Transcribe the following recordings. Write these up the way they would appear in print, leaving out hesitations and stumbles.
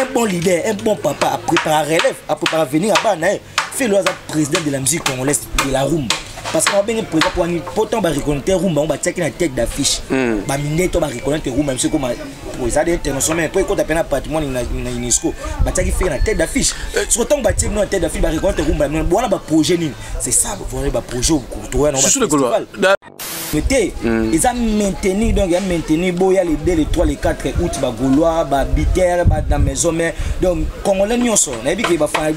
un bon leader, un bon papa, à préparer relève, à préparer venir à Bana, fait le président de la musique congolaise de la rumba. Parce qu'on a bien président pour nous, pourtant, on va reconnaître rumba, on va checker la tête d'affiche. On va reconnaître rumba, monsieur, comme les internationaux, pour qu'on appelle un patrimoine de l'UNESCO, on va checker la tête d'affiche. Sur le temps, on va checker la tête d'affiche, on va reconnaître rumba, on va avoir un projet. C'est ça, on va avoir un projet au courtois. Ils ont maintenu, donc ils ont maintenu les 2, les 3, les 4 août, les Gaulois, les Biter, les maisons. Donc, les Congolais, ils ont dit qu'ils vont faire la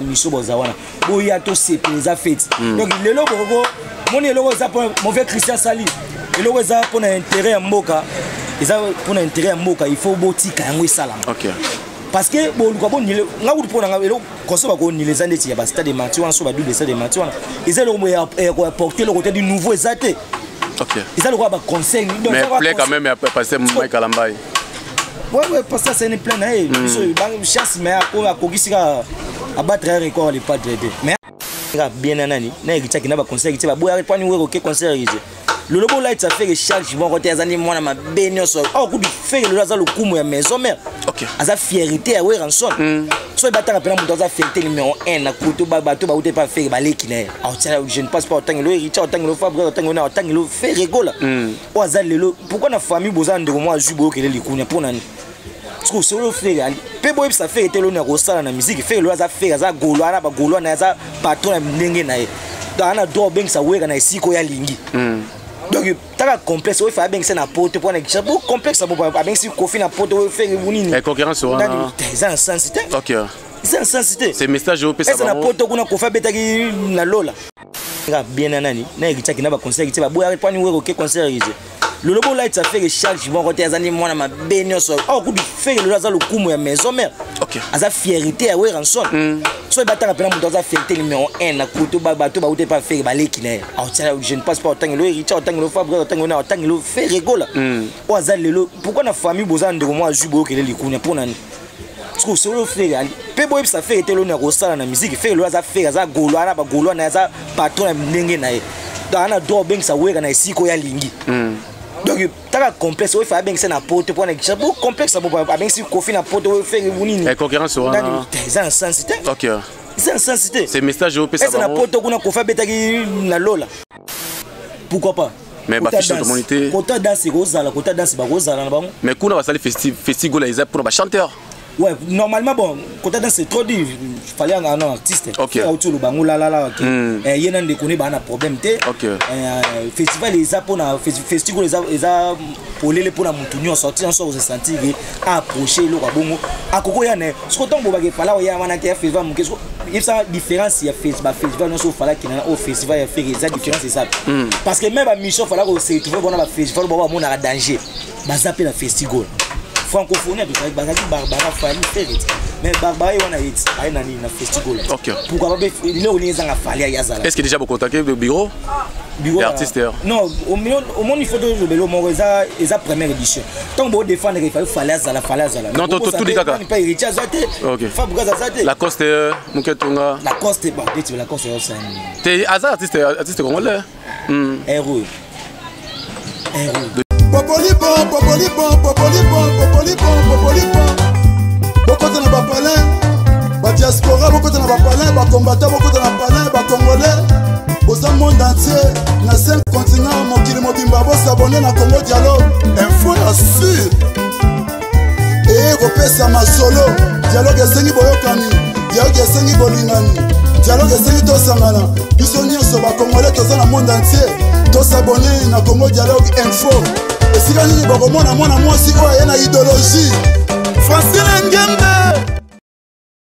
mission. Ils ont tous les fêtes. Donc, les gens qui ont fait Christian Sali, ils ont un intérêt à Moka. Ils ont un intérêt à Moka. Il faut bâtir un salam. Parce que bon, les années il y a des stades de Mathieu, des stades de Mathieu. Ils ont apporté le côté du nouveau Zate. Ils ont le conseil. Mais il quand même passer Moumaï Kalambay. Oui, parce que c'est une pleine. Chasse, mais à battre un record, les pas traité. Mais bien, il y a conseil. Le logo là, ça fait recharge, ils vont rentrer les animaux à ma baignoire. Oh, vous faites le laser, le coup, moi, mes hommes. Ok. À sa fierté, à ouais, rançon. Soit battant à peine dans sa fierté numéro 1, à couteau, bateau, bateau, pas fait, balai qui n'est. Je ne passe pas autant que le Richard, autant que le Fabre, autant que le fait rigole. Oh, Azalelo, pourquoi la famille Bozan de moi, Jubo, qui est le coup, pour l'année? Parce que c'est le fait, Péboïb, ça fait été l'honneur au salon de la musique, fait le laser, fait, Aza, Gouloana, Gouloana, Naza, patron, Nengenae. Dans la drogue, ben, ça, ouais, on a ici, Koya Lingi. Donc, t'as complexe, il faut bien que c'est un pote pour un complexe, ça peut pas bien si confine un pote, il fait une concurrence sur un. C'est un sens, c'est ok. C'est un sens, c'est un message au PC. C'est un pote qu'on a confirmé, bêta qui n'a l'ola. Bien, nanani, n'a pas de conseil, tu vas boire et pas nous au conseil. Le logo là, ça fait recharge, ils vont rentrer les animaux à ma baignoire. Oh, vous faites le laser, le coup, moi, mes hommes. Ok. À sa fierté, à ouais, rançon. Soit battant à peine dans sa fierté numéro 1, à couteau, bateau, bateau, pas fait, balai qui n'est. Oh, tiens, je ne passe pas autant que le Richard, autant que le Fabre, autant que le fait rigole. Oh, Azalelo, pourquoi la famille Bozan de moi, Jubo, qui est le coup, pour l'année? Parce que c'est le frère, Péboïb, ça fait été l'honneur au salon de la musique, fait le laser, fait, à sa Gouloana, Gouloana, à sa patron, à Nengenae. Dans la drogue, ça ouais, on a ici, Koya Lingi. Donc, t'as complexe, il faut bien que c'est un pote pour un complexe, ça peut pas bien si confine un pote, il fait une concurrence sur un. C'est un sens, c'est ok. C'est un sens, c'est message au PC. C'est un pote qu'on a confirmé la lola. Pourquoi pas? Mais bah fiche de l'humanité. Quand t'as dansé Rosa, quand t'as dansé Rosa, mais qu'on a salé festival là, ils ont pour un chanteur. Ouais, normalement bon, quand t'as dansé trop dur, il fallait un artiste. Ok. Autour le bangou là là là. Et y en a des connus, bah on a problème t'es. Ok. Festival les a pour na festival les a pour les pour la montagne sortir ensemble se sentir approcher le rabongo. À coco y en a. Ce qu'on tombe au bagage, là où y a un acteur festival, il y a une différence il y a festival non sauf fallait qu'il y en a au festival il y a fait les a différence c'est ça. Parce que même à Michel fallait qu'on se retrouve bon à festival bon à mon à danger. Bah ça appelle un festival. Francophonie, Barbara Fali, mais Barbara, on a un festival. Pourquoi pas? Est-ce que déjà vous contactez le bureau? Bureau d'artistes? Non, au moins il faut que le bureau ait sa première édition. Tant que vous défendez, il faut la falaise. Non, tout les gars. La Coste, Mouketonga. La Coste, la Coste, c'est un artiste congolais. Héros. Héros. Popolipon, popolipon, popolipon, popolipon, popolipon. Beaucoup de napalins, la diaspora, beaucoup de napalins, les combattants, beaucoup de napalins, les Congolais. Aux monde entier, dans 5 continents, mon kilo mobimba, vous abonnez à Congo Dialogue. Info assure. Et repère ça ma solo. Dialogue est sengi boyokani, dialogue est sengi bolingani, dialogue est sengi tosangana. Nous sommes tous les Congolais, tous dans le monde entier. Tous abonnés à Congo Dialogue Info. Si la ligne va remonter à mon amour, si vous avez une idéologie, Français Ngende.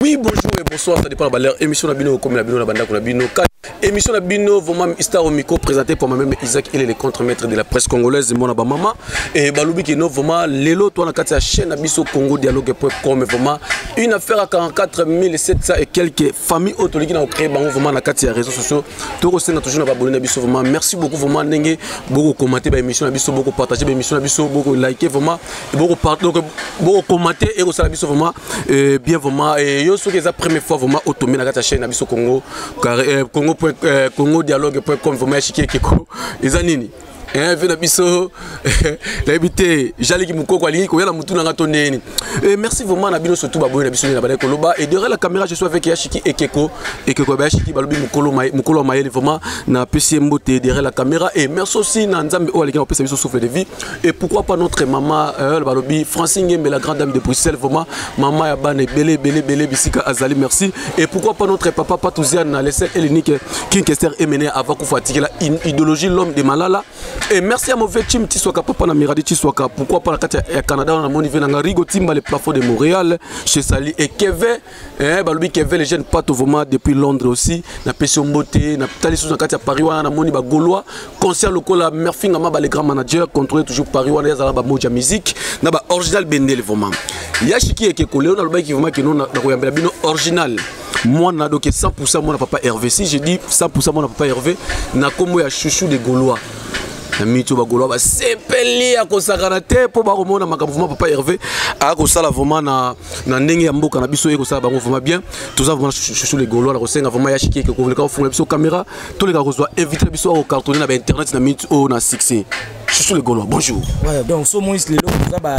Oui, bonjour et bonsoir, ça dépend de l'heure. Émission Nabino, comme Nabino, la bande Nabino, 4. Émission Nabino, vraiment, Star au micro, présenté par moi-même Isaac, il est le contre-maître de la presse congolaise, mon abba maman. Et Baloubi qui est vraiment l'élo, toi, dans la chaîne Abisso Congo Dialogue.com, vraiment, une affaire à 44 700 et quelques familles autoliques qui ont créé, vraiment, dans les réseaux sociaux. Tout le monde toujours abonné à Abisso, vraiment. Merci beaucoup, vraiment, Nenge, beaucoup commenter l'émission Abisso, beaucoup partager l'émission Abisso, beaucoup liker, vraiment, beaucoup commenter et aussi Abisso, vraiment, bien, vraiment. Ceux qui sont la première fois vraiment automatisé dans la chaîne Abisso Congo Dialogue.com, vraiment chiqué Kiko. Ils ont nini. Merci vraiment à Bino surtout Babou et derrière la caméra je suis avec Yashiki et Keko et Keko Yashiki Balobi Mukolo Maël vraiment na PC Mboté derrière la caméra et merci aussi Nanzambe O Alika on peut servir sauver des vies et pourquoi pas notre maman Balobi Francine mais la grande dame de Bruxelles vraiment maman Yabane Belé Bisika Azali merci et pourquoi pas notre papa Patouziane laissé Elenique qui Kester Emene avant qu'on fatigue la idéologie l'homme de Malala et merci à mauvais team Tiswaka papa na Miradi Tiswaka pourquoi pas la carte Canada on a mon niveau Rigo Timba les plafonds de Montréal chez Sali et Kevin Balobi Kevin les jeunes pato vraiment depuis Londres aussi na Pession Moté na Tali sous la carte à Paris on a mon niveau Gaulois concert local à Merfing à les grands managers contrôler toujours Paris on a les alabas Moja musique na ba original Bendel vraiment Yashiki et Keko Léon Alba qui vraiment qui non na Royambela Bino original moi na doké 100% moi na papa Hervé si j'ai dit 100% moi na papa Hervé na Kombo ya chouchou des Gaulois Mito Bagolo va s'épeler à Kosaganate pour Baromon à ma mouvement papa Hervé à Kosala vraiment na Nengi Ambo Canabiso et Kosala Baron vraiment bien tout ça vraiment chouchou les Gaulois la Rosenga vraiment Yashiki que vous voulez qu'on fasse sur caméra tous les gars reçoivent éviter les soirs au cartonné à internet na Mito na Sixi chouchou les Gaulois bonjour voilà donc ce mois les Gaulois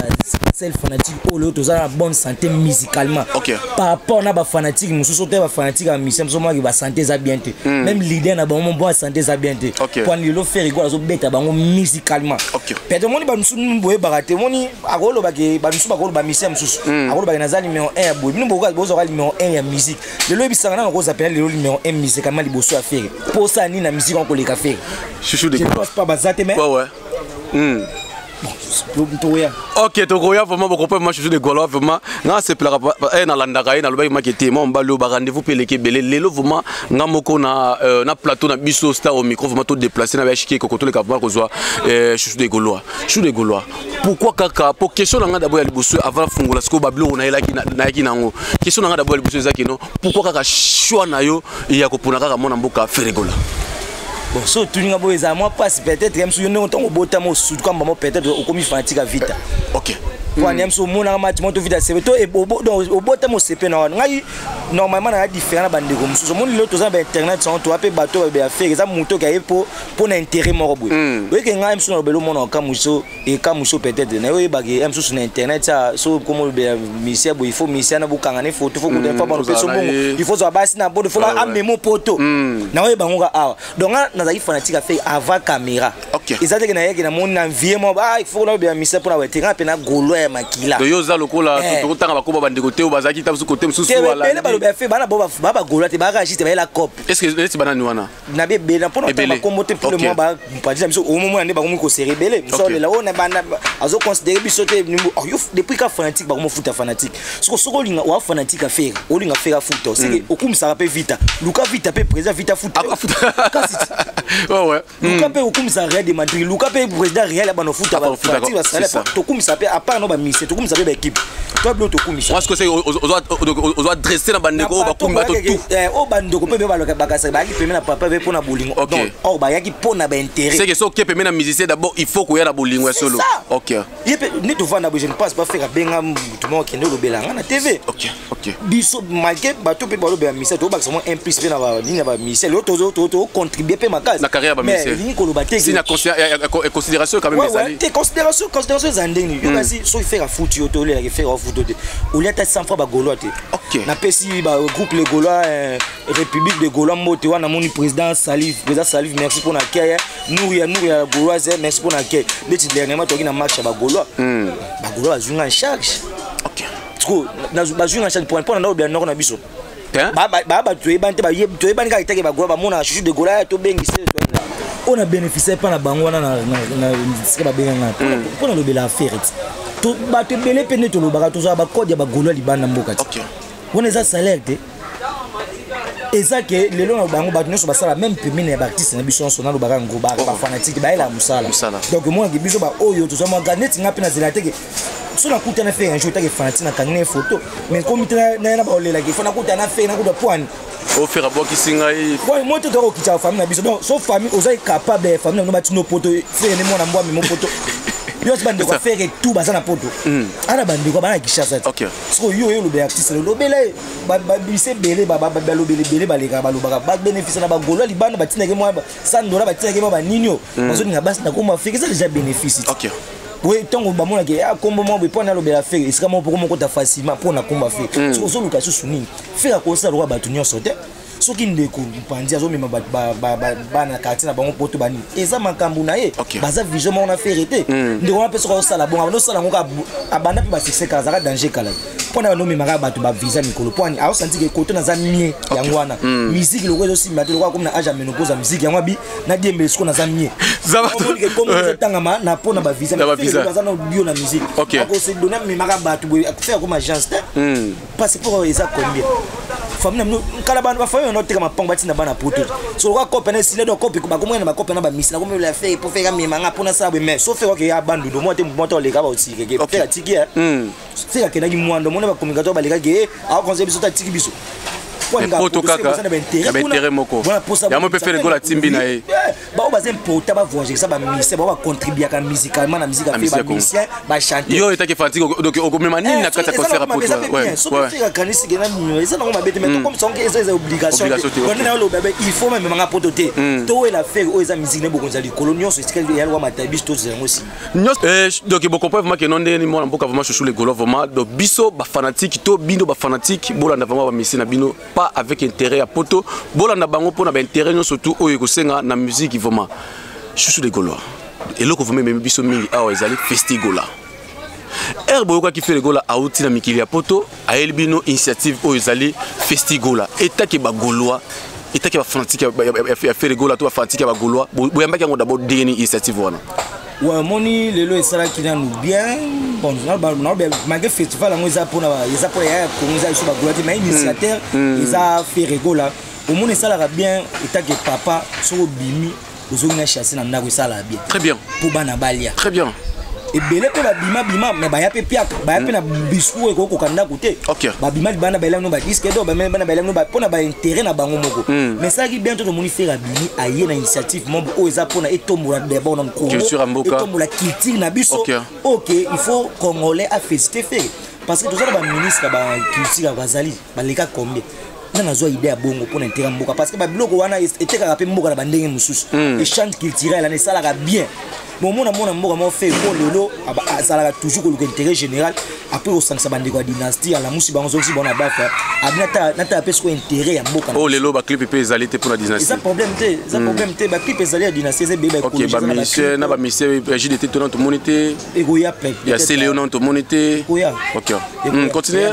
c'est le fanatique au lot tous à bonne santé musicalement ok par rapport à la fanatique nous sommes tous fanatiques à mission seulement qui va santé ça bien même l'idée n'a pas mon bon santé ça bien ok quand ils l'ont fait rigoler aux bêtes à musicalement. OK. Peut-être moni ba msunu boye barate moni agolo ba ke ba msunu ba ko ba misem susu. Agolo ba na zali numéro 1 boye. Mino boka bozo zali numéro 1 ya musique. Le lobi sangana na ko zapela le numéro 1 musicalement liboso a faire. Pour ça ni na musique on ko le café. Chouchou de quoi. Je pense pas bazate mais. Ouais. Ok, Togoya, vraiment, beaucoup de choses de Gaulois, vraiment. Non, c'est plus la Landaraï, dans le bail, maquetté, mon balou, rendez-vous, pour l'équipe, l'élo, vraiment, Namoko, na plateau, na biso, star au micro, vraiment, tout déplacé, n'a chiqué, cocotte, le capoir, qu'on soit, chouchou des Gaulois. Chouchou des Gaulois. Pourquoi, Kaka, pour question, on a d'abord le bousseux, avant Fongolasco, Bablo, on a la Guinango. Question, on a d'abord le bousseux, Zakino. Pourquoi, Kaka, Chouanayo, et Yakoponaka, mon amboka, Ferregola. Bon, so tout le monde a moi passe peut-être même si on entend au bout de mon sud comme maman peut-être au commis fanatique à vite. Ok. Quand même sur mon armage monte vite à c'est toi et au bout de mon CP normalement on a différents bandes de comme sur mon l'autre ça internet sont toi peu bateau et affaire ça moto qui pour l'intérêt mon robot. Oui que même sur le monde en camuso et camuso peut-être na oui bagé même sur internet ça sur comme monsieur il faut monsieur na bukangane photo faut qu'on pas pas sur bon il faut ça basse na bon faut la memo poto. Na oui bangonga ah donc nazali fanatique à faire avant caméra. OK. Ils attendent que na mon envier moi il faut là bien monsieur pour la terrain pe na Gaulois makila. Yo za lokola tout tanga ba ko ba bandegote o bazaki ta sukote msusu wala. Tele ba ba fe bana ba ba Gaulois te ba ka juste ba la cop. Est-ce que c'est banane wana? Na be be na pona ta ba komote pour le moment ba pas dire mso au moment ne ba ko se rebeller. Mso le la ona bana azo considérer biso te depuis ka fanatique ba ko futa fanatique. Soko soko linga wa fanatique a faire. O linga faire futa. C'est que okum ça rapé vita. Luka vita pe président vita futa. Ouais. Luka pe okum ça Real de Madrid. Luka pe président Real ba no futa ba fanatique ba sale pa okum ça pe à part c'est tout comme ça avec l'équipe. Toi, tu as ce que c'est on doit dresser la bande de go, on va tout. Au bande de go, on va le bagage, on va papa pour la bowling. OK. On va y aller pour la bentéré. C'est que ce qui permet la musicien d'abord, il faut qu'on y ait la bowling solo. OK. Il peut ni devant la bouche, ne passe pas faire bien tout le monde qui nous le belanga la TV. OK. Biso malgré bateau peut pas le misser, tout maximum un plus bien avoir ligne va misser l'autre autres contribuer pour ma case. La carrière va misser. C'est la considération quand même les amis. Tes considérations zandeni. Yo kasi so faire à foutre au tolé la faire à foutre au lieu de 100 fois Gaulois OK na pesi ba groupe les Gaulois République de Gaulois moté wana moni président Salif merci pour l'accueil nous ya Gaulois merci pour l'accueil mais dernièrement toki na match ba Gaulois ba Gaulois azunga en charge OK trop na bazunga en charge point na bien na biso ba tu es ban ka itake ba Gaulois ba mona chouchou de Gaulois to bengise on a bénéficié pas la bangwana na ce que ba benga pour le bel affaire tout batte belé pené tout le barato ça ba code ya ba Gaulois libanda mboka OK on est à salaire de exact le long bango bato nso ba sala même premier na artiste na biso nso na lo baka ngo ba fanatique ba ila musala donc moi ngi biso ba oyo tout ça moi ganeti ngapi na zela teke sur la coute na fait un jour teke fanatique na kangné photo mais comme na ba olela ki fona coute na fait na coute point au faire boki singai ouais moi tout ko kicha famille na biso donc so famille osa capable famille no ba tino poto frère ne mona mbwa mais mon poto okay. Oui, tant que vous avez un combat, vous pouvez pas le faire. Il sera facilement pour le combat. Si vous avez un souvenir, faire comme ça, vous avez un souvenir sauté. Ce qui ne coule pas, vous avez un quartier, vous avez un poteau. Et ça, vous avez un vision, vous avez fait arrêter. Vous avez un salaire, vous avez un salaire, vous avez un salaire, vous avez un danger. Vous avez un visa, vous avez un senti que vous avez un mieux. Musique, vous avez aussi un mieux. Vous avez un mieux. Vous avez un mieux. Vous avez un mieux. Comme je visa, la musique. Ok. Faire comme agence. Parce que pour les combien. Famille, nous, il faut même un prototype. Tout est l'affaire où les musiques ne peuvent pas aller. Coloniaux, c'est ce qu'il y a à Matabis, tout c'est aussi. Donc, vous comprenez vraiment que non, les gens ne peuvent pas chercher les golos vraiment. Donc, biso, fanatique, tout bino, fanatique, bolan n'a vraiment pas avec intérêt à poto, bolan n'a pas intérêt, non surtout au Yokosenga, la musique vraiment. Chouchou les golos. Et là, vous même biso, mille, ah, ils allaient festigola. Herboka qui fait le gola à outil à Mikilia Poto, à Elbino, initiative aux allées, festigola, état qui bat gaulois, état qui va fanatique à faire le gola, toi fanatique à gaulois, vous avez d'abord déni initiative. Ouais, moni, le lot est ça qui nous bien. Bon, non, malgré le festival, on les a pour les initiateurs, ils ont fait le gola. Au moins, ça l'a bien, état que papa, sur Bimi, vous avez chassé dans la rue, ça l'a bien. Très bien. Pour Banabalia. Très bien. Et bien, les bima mais il y a des piacs, il y a des biscuits qui sont à côté. Ok. Il y a des biscuits qui sont à côté. Il y a des mais ça, qui bientôt, il y a des initiatives qui sont à côté. Il faut Congolais à fester. Parce que tout ça, le ministre qui est à Vazali, il y a combien idée à Bongo pour l'intérêt Mboka parce que Bablowana était à Mboka la bandé Moussous. Les chants qu'il tirait l'année, ça l'a bien. Bon, mon fait pour le lot, ça l'a toujours l'intérêt général. Après, au sein de la dynastie, à la mousse, on a aussi bon à battre. Nata a peu soit intérêt à Mboka. Oh, le lot, ma clip est allé pour la dynastie. Ça problème, c'est problème, ma clip est allé à la dynastie. Ok, ma monsieur, n'a pas monsieur, Brigitte était tenant au monité. Et Goya, il y a Céléonant au monité. Ok, continuez.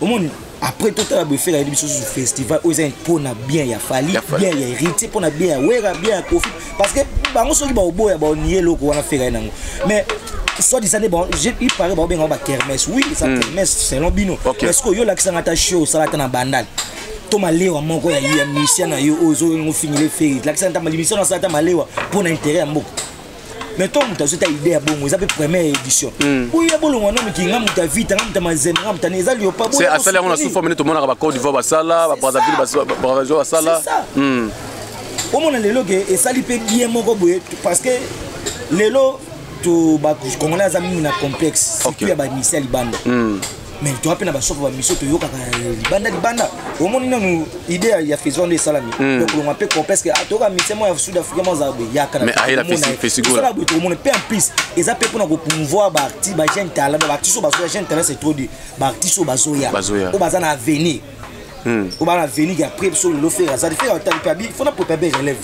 Au monde. Après tout à l'heure, faire festival, ils ont pour bien, il a fallu bien, il a hérité pour bien, ouais, bien, profit. Parce que, on se dit, on a fait un mais, soit disant, bon, il paraît bien, on va kermesse. Oui, ça kermesse, c'est l'ambino. Parce que, il y a l'accent à ta chaud, ça va être un bandal. Thomas Léo, mon gars, il y a une mission, il y a une fin, il fait l'accent à ta mission, ça va être un Léo pour l'intérêt à moi. Mais toi, tu as cette idée à Bongo, ils avaient première édition. Oui, il y a beaucoup de gens qui ont été vite, qui ont été pas. C'est à ça qu'on a souvent mené tout le monde à la Côte d'Ivoire, à Sala, à Brazzaville, à Sala. C'est ça. Au moins, les lots, et ça, il peut bien m'envoyer parce que les lots, tout le Congolais a mis un complexe. Si tu as mis ça, il bande. Mais tu as appelé la soif à Misso, tu as banda banda. Au moins, l'idée, il y a fait zone des salami. Donc, on appelle complexe que tu as mis ça, moi, Sud-Afrique, moi, Zabé. Mais il a fait ce que tu as dit. On est peu en plus. Ils appellent pour pouvoir partir, Bajan Tala, Bartiso, Bazoya, Jan Tala, c'est trop dit. Bartiso, Bazoya. Au Bazan à venir. Au Bazan à venir, après, sur le faire. Ça fait un temps de pabi, il faut préparer relève.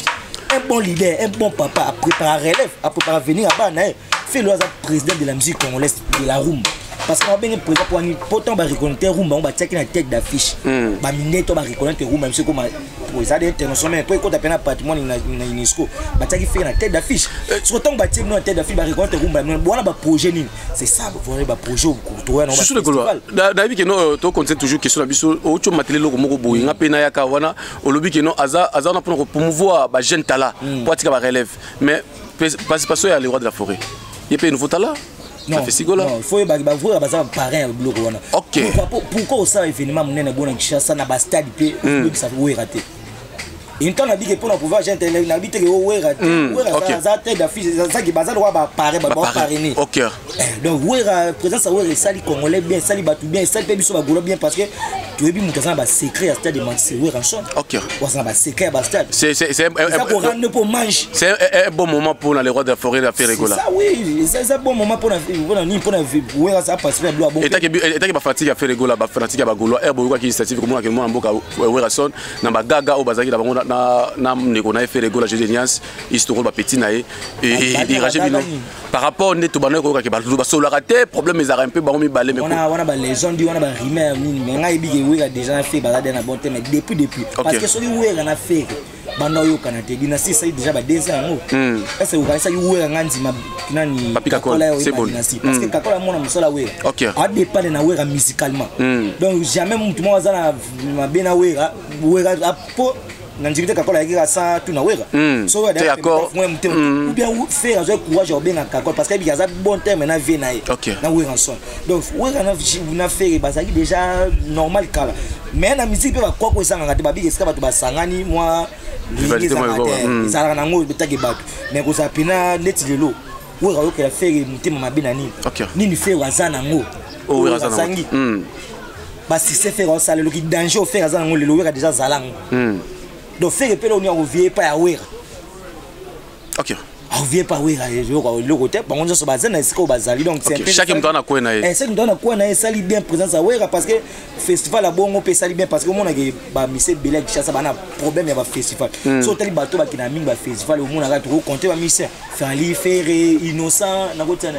Un bon leader, un bon papa, à préparer relève, à préparer venir à Banaï. Fais-le président de la musique congolaise de la Roumba. Parce qu'on a bien présent pour nous, pourtant, on va reconnaître Roumba, on va checker la tête d'affiche. On va reconnaître Roumba, monsieur, comme les internationaux, pour qu'on appelle un patrimoine de l'UNESCO, on va checker la tête d'affiche. Sur le temps, on va checker la tête d'affiche, on va reconnaître Roumba, on va avoir un projet. C'est ça, vous voyez, un projet au courtois. Je suis le gars. David, on continue toujours question de la bise, on va mettre les logos, on va peiner à Kawana, on va promouvoir la jeune Tala, pour tirer la relève. Mais, parce qu'il y a les rois de la forêt. Il y a un nouveau Tala. Non, il faut que vous parrain bloc. Ok. Pourquoi ça événement mon nez bon en Kinshasa na bastard IP ça vous raté. C'est un bon moment pour les rois de la forêt la faire rigoler. Oui, c'est un bon moment pour la par rapport au problème ils un peu on a légende on a mais déjà fait depuis parce que celui où on a fait banayo kanate dynastie ça déjà ba 2 ans ça c'est ouvert ça yo nganzi ma nani c'est bon parce que kakola mona musala we a dépend na wera musicalement donc jamais mutu mo azala ma bena wera wera apo nanjikite kakola yika ça tout na wera so wera d'accord ou bien faire avec courage ou bien kakola parce que il y a ça bon temps maintenant vie na na wera ensemble donc wera na faire bazaki déjà normal kala mais na musique ba quoi ko sanga ngate ba big eska ba to ba sangani moi mais vous avez net de l'eau. Vous avez fait la faire monter ma bénanie. Ni faire Razanango. Oh, Razanangi. Parce que c'est faire un salaire qui danger au faire Razanango, le louer a déjà Zalang. Donc faire le pelon, on vient pas à Ouer. Ok. On vient pas à Ouer. Le côté, par contre, sur Bazan, est-ce qu'on Bazali donc c'est chacun donne à quoi on est. Chacun donne à quoi on est. Sali bien présence à Ouer parce que festival à bon on peut sali bien parce que mon a que bah monsieur Belek chasse bah na problème y a bah festival sur tel bateau bah qui n'a mine bah festival au monde a tout compté bah monsieur Fali Ferré innocent na côté là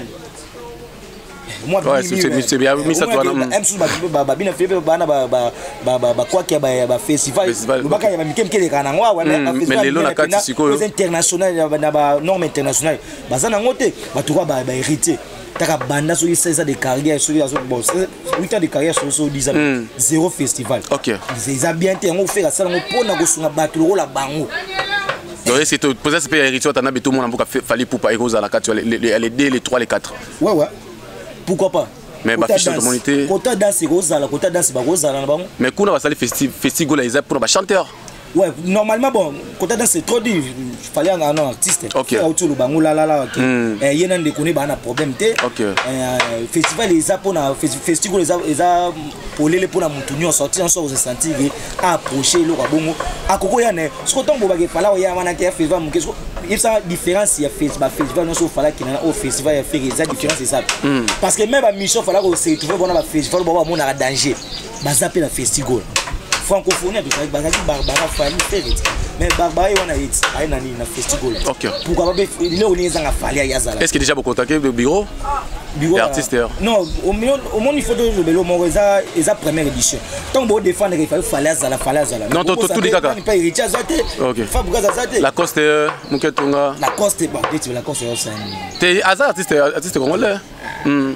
moi c'est bien monsieur toi non même sur bah bah bien fait bah na bah quoi qu'il y a bah festival le bac y a bah mikem qui les canangwa ouais mais les lots la carte c'est quoi international na bah norme internationale bah ça na côté bah tu vois bah hérité t'as banda sur 16 ans de carrière sur 8 ans de carrière sur 10 ans zéro festival ok ils ont bien été on fait la salle on prend la gosse on a battu la bango donc est-ce que pour ça c'est pas héritier t'en as mais tout le monde a beaucoup fallu pour pas écouter la 4 les 2 les 3 les 4 ouais ouais pourquoi pas mais bah fiche de communauté côté danse rosa la côté danse rosa la bango mais qu'on a salle festival ils ont pour un chanteur ouais normalement bon côté danse c'est trop dur fallait un artiste qui a autour le bango là là là il y en a des connaît bah un problème t'es festival les a pour na festival les a pour les pour la montagne sortir on sort se sentir approcher le rabongo à coco y en a ce qu'on tombe baguette là où il y a un intérêt festival mais qu'est-ce qu'il y a différence il y a festival non sauf fallait qu'il y en a au festival il y a fait les a différence c'est ça parce que même à mission fallait qu'on se retrouve bon à la festival bon à mon à danger bah zapper la festival francophonie avec Barbara Fali Ferret mais Barbara on a hit a nani na festival ok pourquoi pas le on les a fallu à Yazala est-ce que déjà vous contactez le bureau l'artiste non au moins il faut de le Moreza et sa première édition tant beau défendre il fallait Yazala non tout les gars pas héritier Yazate ok Fabrice Yazate la coste Muketunga la coste pas dit la coste c'est t'es artiste congolais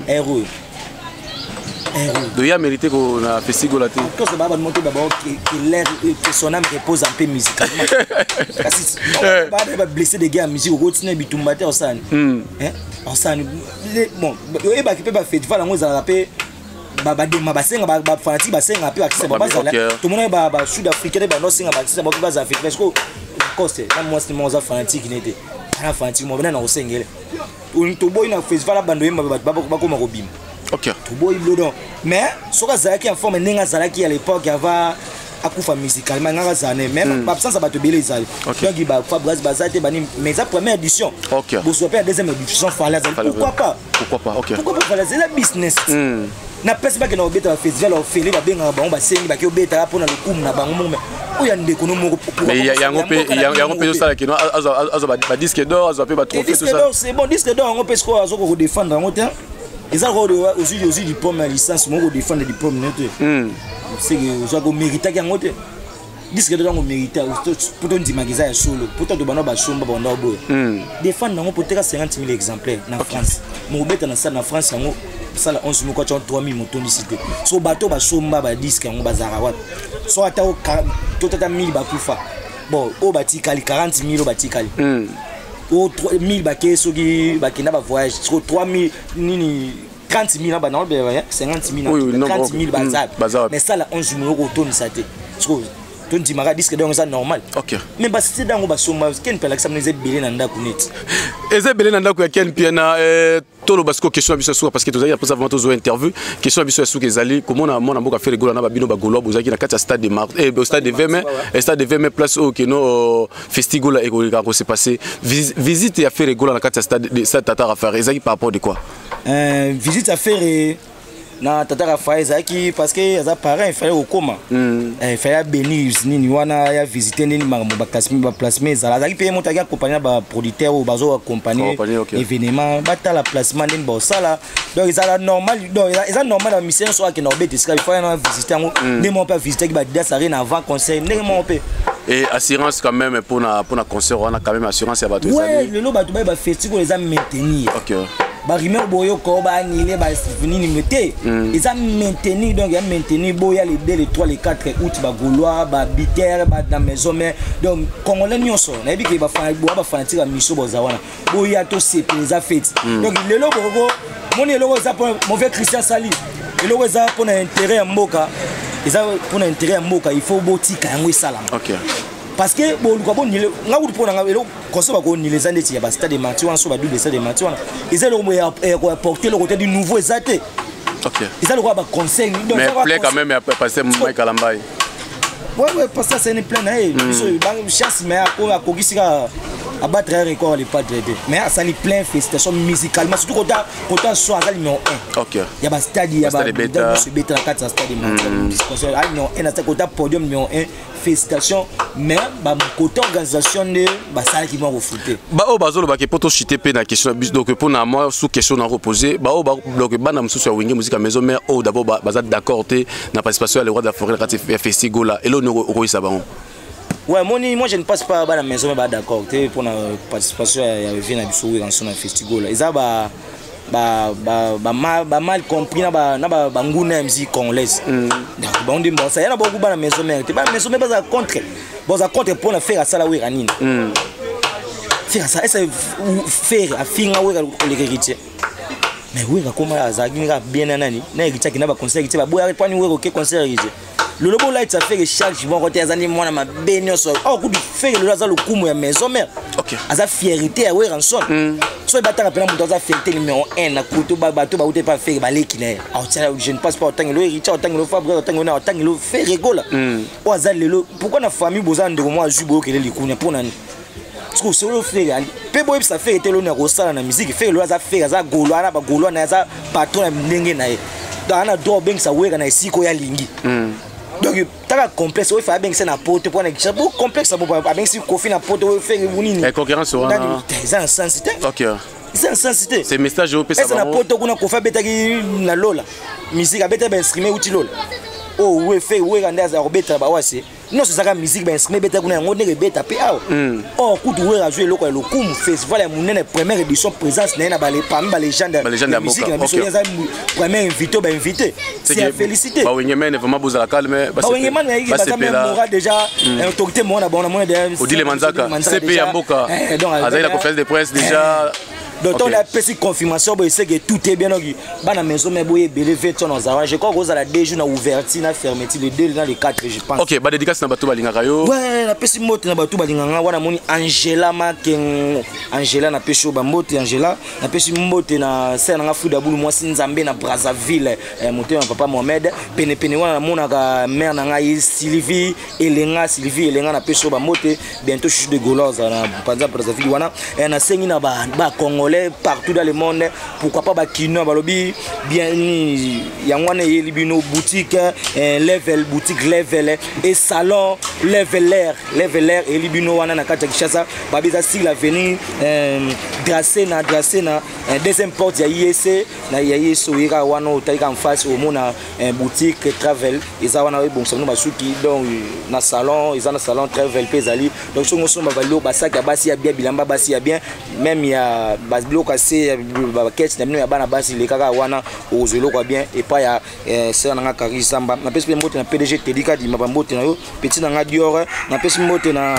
héros il a mérité qu'on a fait sigola. Quand ce baba monte d'abord que son âme repose un peu musicalement. Parce que baba va blesser des gars musique au routine bitumbate au san. Au san bon, et bah qui peut pas faire voilà moi ça rappelle baba de mabasenga baba fanatique basenga un peu accès baba là. Tout le monde baba sud-africain baba non singa baba baba ça fait parce que cause moi c'est mon fanatique n'était. Ana fanatique moi ben na osengela. On to boy na festival la bando yemba baba ko ma robim. Ok. Mais ce que en forme à l'époque avait à coup musicalement même absence à battre belé mais sa première édition. Ok. Vous souhaitez deuxième édition pourquoi pas? Pourquoi pas? Ok. Pourquoi pas? C'est la business. Na pas que na beta festival au félé ba benga ba on ba sengi ba ki obeta pona lokumu na bango mais o ya ndeko no moko mais yango pe ça qui no azo ba disque d'or azo pe ba trophée tout ça. Disque d'or c'est bon disque d'or on peut se quoi azo ko défendre en hauteur. Ils ont aussi du pomme à licence, ils ont défendu du pomme. C'est que ils ont mérité qu'ils ont disque de l'angle mérité. Pourtant, ils magasin solo. Pourtant, ils ont basson, ils ont boy. Défendre, ils ont peut-être 50 000 exemplaires en France. Mon bête en salle en France, ils ont salle 11 000 4 3 000 motonicité. Sur bateau, basson, bas disque, ils ont bazarawat. Soit à taux, total 1000 bakoufa. Bon, au batikali 40 000 au batikali. 3000 baquets sur qui baquets n'a pas voyage sur 3000 ni 30 000 là-bas non ben 50 000 30 000 bazar mais ça là 11 000 euros tonne ça te tu m'as dit que c'est normal. Ok. Mais si c'est dans le bassin, tu peux l'accepter dans le Basco question à parce que tu as après avoir tous interview question à sous les allées comment on a fait rigoler on a babino bagolo vous avez quatre stades de mars et stade de 20 mai et stade de 20 mai place au keno festival et qu'on s'est passé visite et affaire rigoler dans quatre stades de stade Tata Raphaël Zaki par rapport de quoi visite affaire et na Tata Raphaël Zaki parce que les parents faisaient au coma il fallait bénir ni niwana ya visiter ni makambo kasmi ba placement za Zaki paye montagne accompagner ba producteur ou bazo accompagner événement bata la placement ni ba sala donc ça normal donc ça normal la mission soit que na obé disca il faut na visiter ne mon pas visiter ba dance arène avant conseil ne mon pas et assurance quand même pour na concert on a quand même assurance ya ba tous ouais le lo ba Dubaï ba festival les a maintenir OK Barimé Boyoko, Banilé, Basinimité. Ils ont maintenu, donc ils ont maintenu Boya les 2, les 3, les 4 août, Bagoulois, Babiter, dans maison. Donc, Congolais, nous sommes. On a dit qu'ils vont faire un mission Bozawana. Boya, tout c'est pour les affaires. Donc, le logo, mon logo, c'est pour mauvais Christian Sali. Le logo, c'est pour l'intérêt à Moka. Il faut botika et salam. Parce que là où tu prends les années, il y a des stades de Mathieu, ils ont apporté le côté du nouveau Zate. Ils ont le conseil. Mais il quand même passer Mike Alambaye. Oui, parce que c'est une pleine. Chasse, mais à battre un record, les pas traité. Mais ça n'est plein félicitations musicales. Surtout quand tu as un soir, il y a un. Il y a un stade, il y a un stade, il y a un stade, il y a un stade, il y a un félicitations, mais côté organisation de ça qui m'a refouté. Bah au basol bah qui peut tout citer pe na question donc pour na moi sous question na reposer bah au donc bah na sous sur wingé musique à maison mais au d'abord bah bazat d'accord té na participation à le roi de la forêt ratif festival là et là nous roïsa baon. Ouais moi je ne passe pas bah la maison mais bah d'accord té pour na participation à venir à souhait dans son festival là. Isa bah mal compris na ba nguna musique congolaise donc bon dit bon ça y a beaucoup ba maison mère te ba maison mère pas contre bon ça contre pour la faire ça la oui ranine faire ça c'est faire à fin à oui le héritier mais oui comme ça qui bien nani na héritier qui na ba conseil qui ba boya pas ni oui OK conseil héritier le lobo light ça fait que charge bon côté azani mwana ma benyo so au coup du fait le za lokumu ya maison mère OK aza fierté ya oui ranson soit battre appelé mon dans fierté numéro 1 na couteau bateau ba outé pas faire balé qui n'est je ne passe pas autant le riche autant le fabre autant le fait rigole au azal le pourquoi na famille bozan de moi jubo que les counya pour nani parce que solo frère pe boy ça fait était le na rosala na musique fait le za faire za golwa na ba golwa na za patron na ndenge na e dana do bank sa wega na isiko ya lingi donc t'as complexe ouais faire bien c'est na porte pour na beaucoup complexe pas bien si confie na porte ouais faire bonini la concurrence on a des insensité OK c'est insensité c'est message au pesa c'est na porte qu'on a confie beta qui na lola musique beta ben streamer outil lola oh ouais faire ouais grandes à beta ba wase non c'est ça musique ben streamer beta qu'on a ngone beta pa oh coup de ouais jouer loko le kum festival monene première édition présence na balé parmi les légendes musique premier invité ben invité c'est félicité bah Wengeman vraiment beau calme bah c'est là déjà autorité mon abonnement de Odile Manzaka CP Mboka azali la conférence de presse déjà donc on a petite confirmation bah c'est que tout est bien donc bah na maison mais boye belé fait on arrange quoi cause la deux jours na ouverture na fermeture le 2 dans les 4 je pense OK bah dédicace na bato balingaka yo ouais la petite moto na bato balinganga wana moni Angela Makengo Angela na pesho ba moto Angela na pesho moto na scène nga fou dabulu moi si nzambe na Brazzaville moto papa Mohamed pene pene wana mona ka mère na ngai Sylvie Elenga na pesho ba moto bientôt chute de Goloza na panza Brazzaville wana na sengi na ba Congo partout dans le monde, pourquoi pas Bakino, Balobi, bien, Yangwane, Libino, boutique, level, boutique, level, et salon, level, et Libino, Wana, Katachasa, Babiza, si l'avenir, Dracena, deuxième porte, Yaïese, Nayaïe, Souira, Wano, Taïga en face, au monde, boutique, travel, et Zawana, bon, ça nous va souki, donc, na salon, ils ont un salon, travel, Pesali, donc, si on s'en va, Basak, Abassi, Abia, Bilamba, Bassi, Abia, même il y a bloc assez baquette c'est même bana basi les kaka wana ozelo ko bien et pas ya c'est na karisamba na pesi moto na PDG Tedika di mabambote na yo petit na ngadior na pesi moto na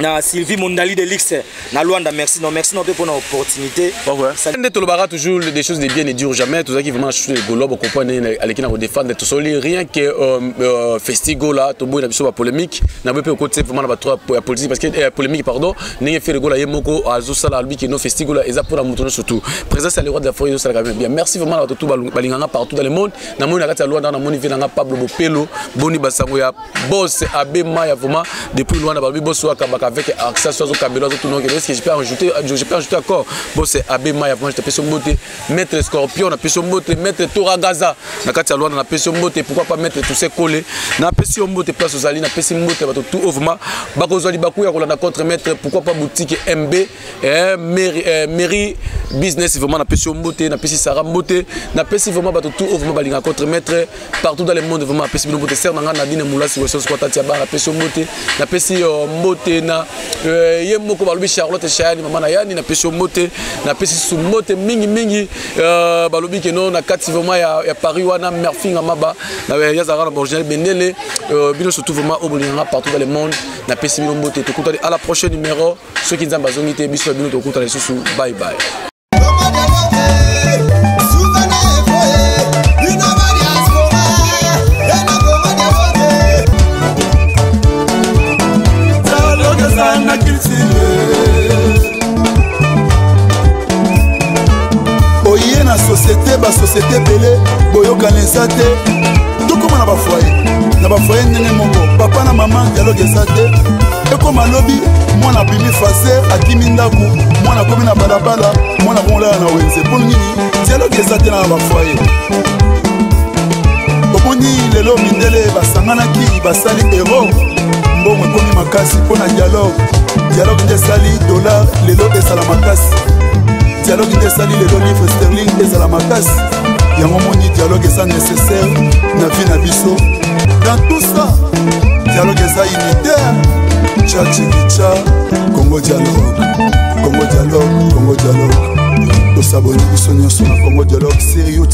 na Sylvie Mondali de Lix na Luanda merci non pour l'opportunité. On toujours des choses des biens ne durent jamais, tout ça qui vraiment sur le on comprend à l'équipe on défendre tout ça rien que festigo là tout il a sur polémique n'a pas côté vraiment la politique parce que polémique pardon n'est fait le gola yemoko azo sala lui qui no festigo là et pour la montrer surtout présence à l'Europe de la foyer ça quand même bien merci vraiment à tout balinganga partout dans le monde na mona kata Luanda na moni vilanga Pablo Bopelo boni basango ya boss abema ya vraiment depuis Luanda ba boss wa avec accessoires au cabello tout non que je peux ajouter encore boss Abé Maya moi je te son beauté maître Scorpion on a son beauté maître Toragaza na kati ya Luanda na son beauté pourquoi pas mettre tous ces collés na son beauté place aux ali na son beauté ba tout ovma ba ko zali ba ku ya kolanda contre maître pourquoi pas boutique MB mairie business vraiment na son beauté na son Sarah beauté na son vraiment ba tout ovma ba linga contre maître partout dans le monde vraiment na son beauté serre na dine mula si weso squat ya ba na son beauté na son beauté yemoko balobi Charlotte Chayani mama na yani na peso moté na pesi sous moté mingi mingi balobi ke non na kati vraiment ya Paris wana merfinga maba na yazara na original benele bino surtout vraiment obolingana partout dans le monde na pesi bino moté to kutale à la prochaine numéro ceux qui nzamba zongité biso bino to kutale sous bye bye. Oye na société ba société belé boyoka nezate tokoma na ba foyer ndenge moko papa na mama dialogue ezate ekoma lobi mwana bimi fase akimi ndaku mwana komi na balabala mwana kolala na wenze poni nini dialogue ezate na ba foyer okoni lelo mindele basanganaki basali ero mbongo ekomi makasi pona dialogue de sali dollar lelo esala makasi dialogue de sali lelo livre sterling esala makasi yango moni dialogue eza nécessaire na vie na biso dans tout ça dialogue eza unitaire chachikicha Congo Dialogue Congo Dialogue Congo Dialogue tosaboni biso nyonso na Congo Dialogue sérieux